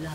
blood.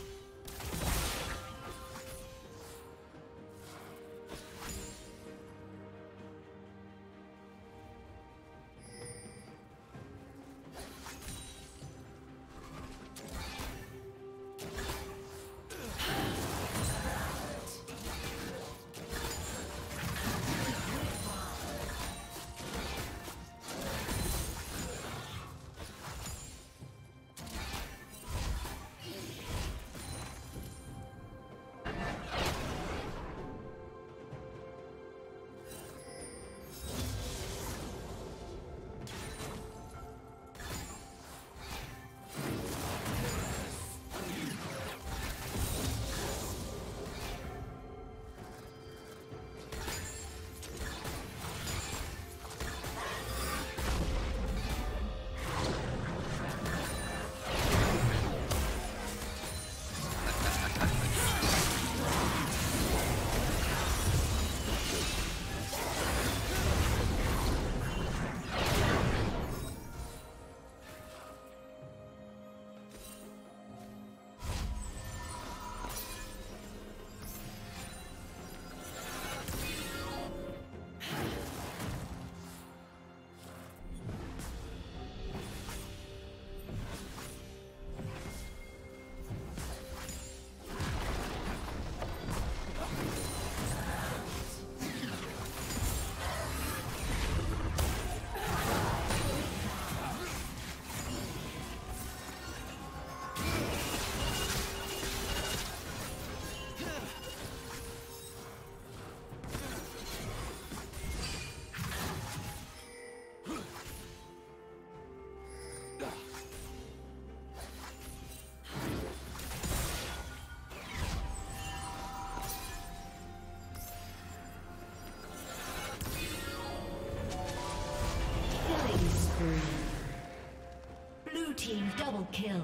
Double kill.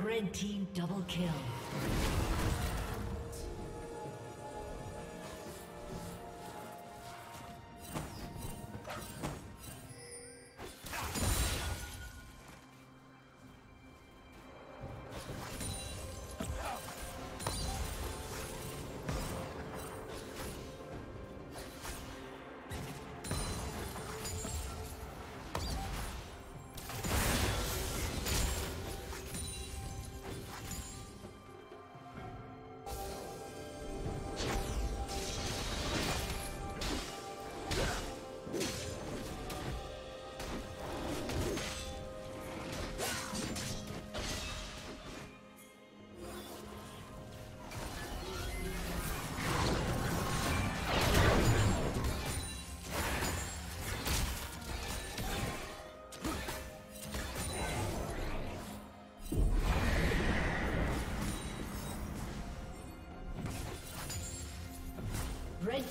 Red team double kill. Red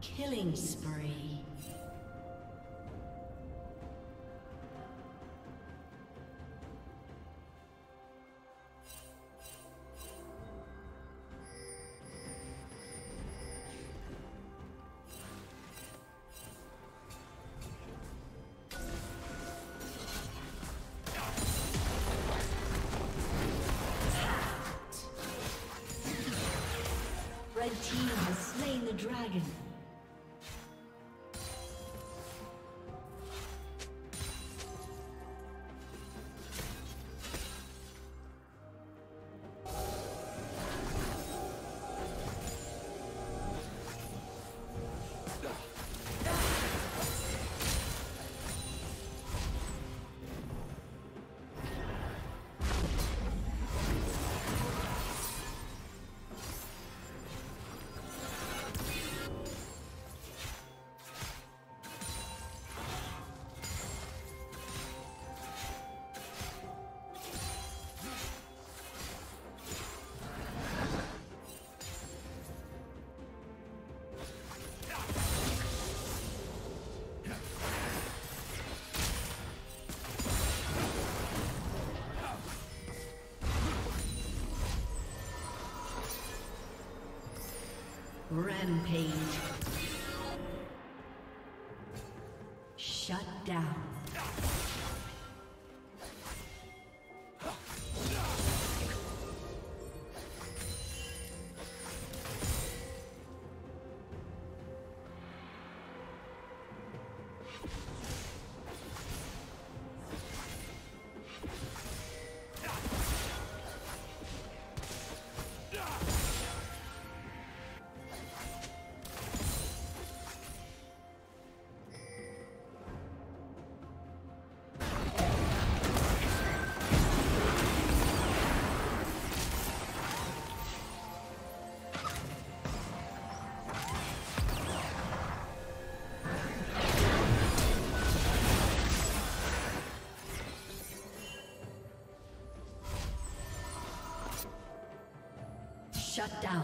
Killing spree. dragon. Rampage. Shut down. Shut down. Shut down.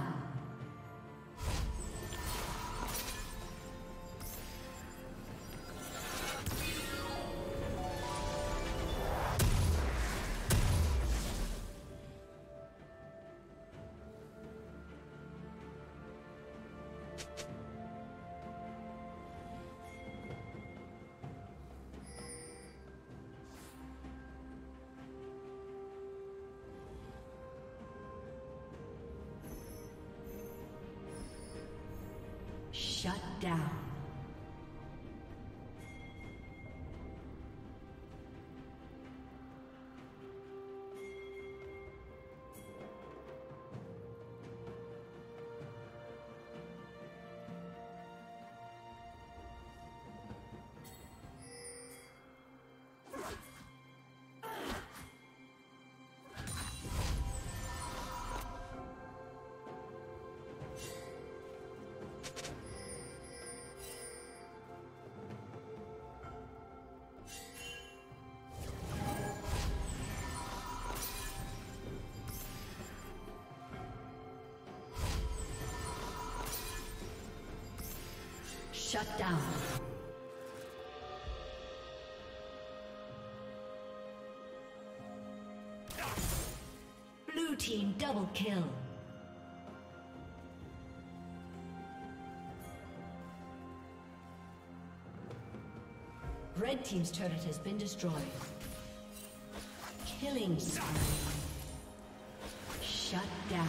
Shut down. Blue team double kill. Red team's turret has been destroyed. Killing spree. Shut down.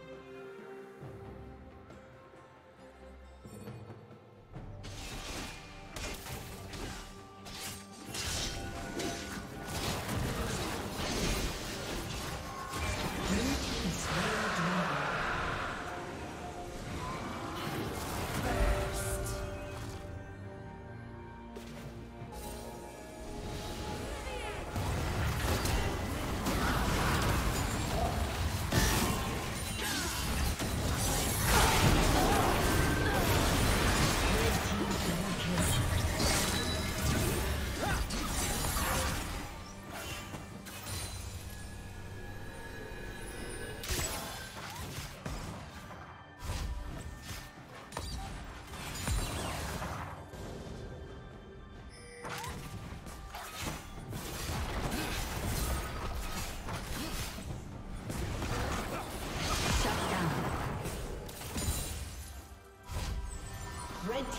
Red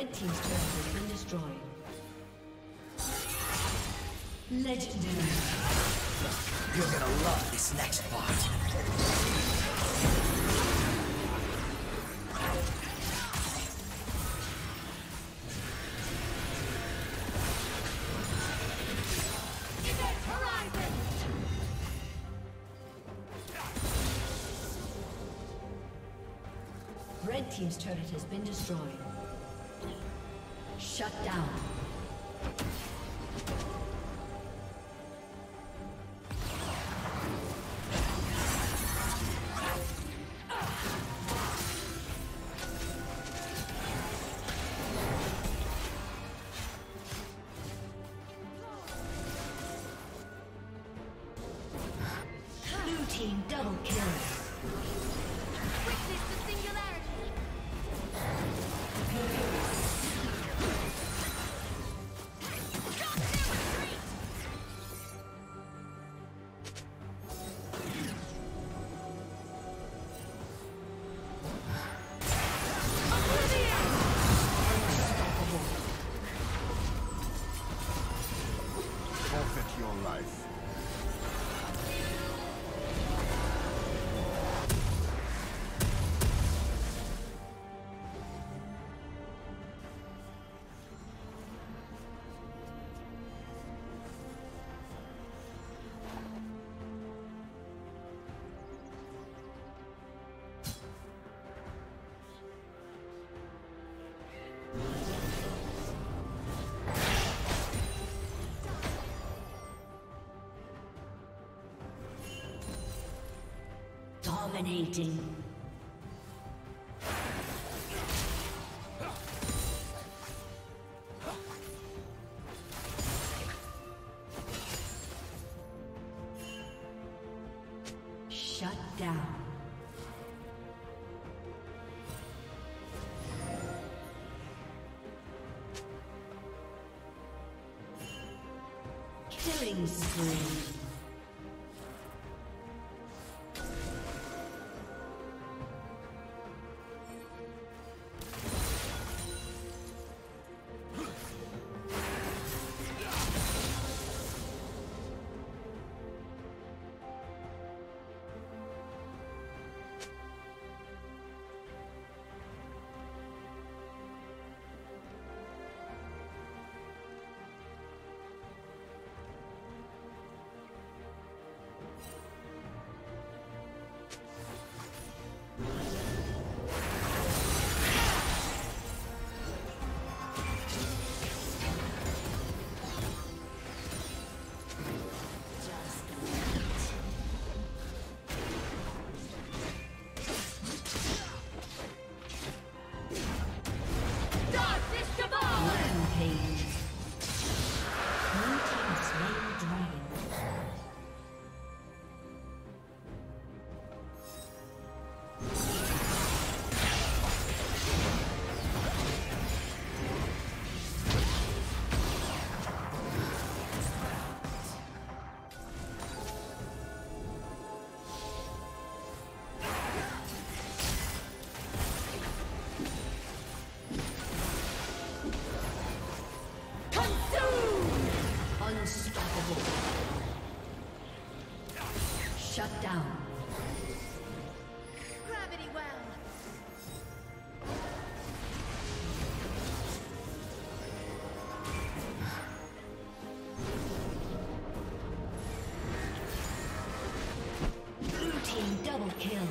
Red team's turret has been destroyed. Legendary. You're gonna love this next part. Red team's turret has been destroyed. Shut down. Blue team double kill. Witness the singularity. Dominating. Shut down. Killing spree. Shut down. Gravity well. Blue team double kill.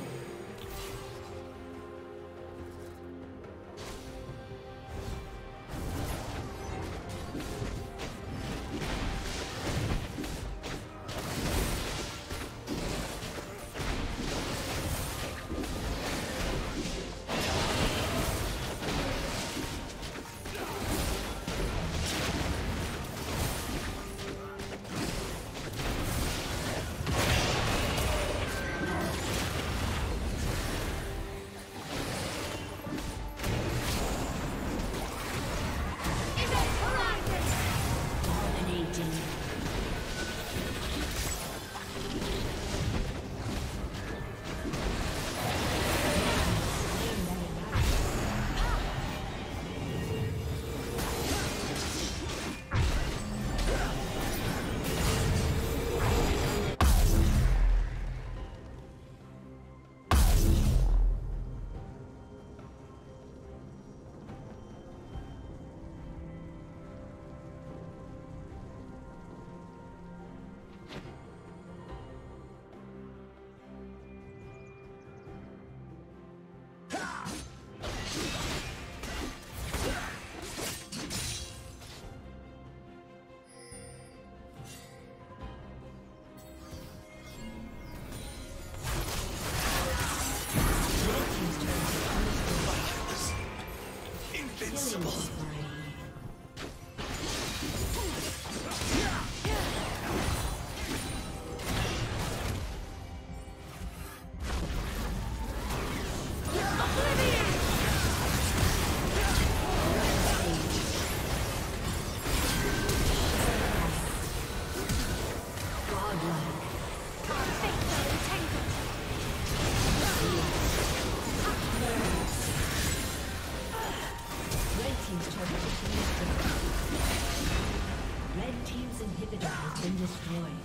inhibitor has been destroyed.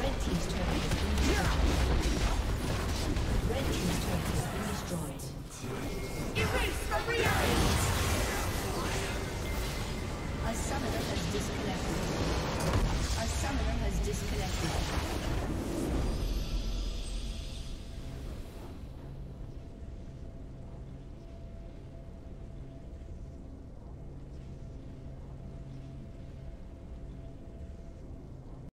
Red team's turret has been destroyed. Red team's turret.